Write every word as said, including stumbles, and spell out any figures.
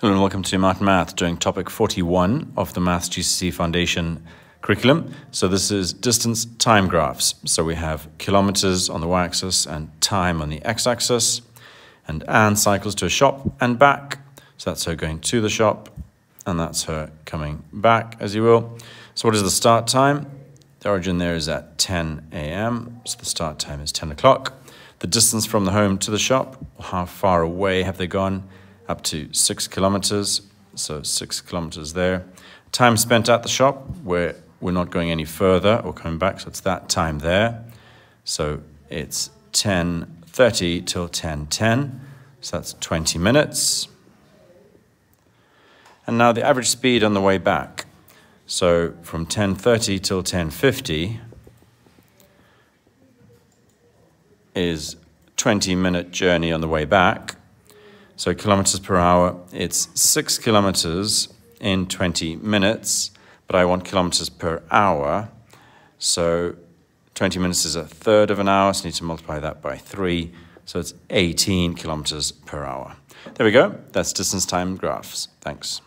Hello and welcome to Maths Math during topic forty-one of the Maths G C S E Foundation Curriculum. So this is distance time graphs. So we have kilometers on the y-axis and time on the x-axis, and Anne cycles to a shop and back. So that's her going to the shop and that's her coming back, as you will. So what is the start time? The origin there is at ten A M, so the start time is ten o'clock. The distance from the home to the shop, how far away have they gone? Up to six kilometers, so six kilometers there. Time spent at the shop, where we're not going any further or coming back, so it's that time there. So it's ten thirty till ten ten, so that's twenty minutes. And now the average speed on the way back. So from ten thirty till ten fifty is twenty minute journey on the way back. So kilometers per hour, it's six kilometers in twenty minutes, but I want kilometers per hour. So twenty minutes is a third of an hour, so I need to multiply that by three. So it's eighteen kilometers per hour. There we go. That's distance time graphs. Thanks.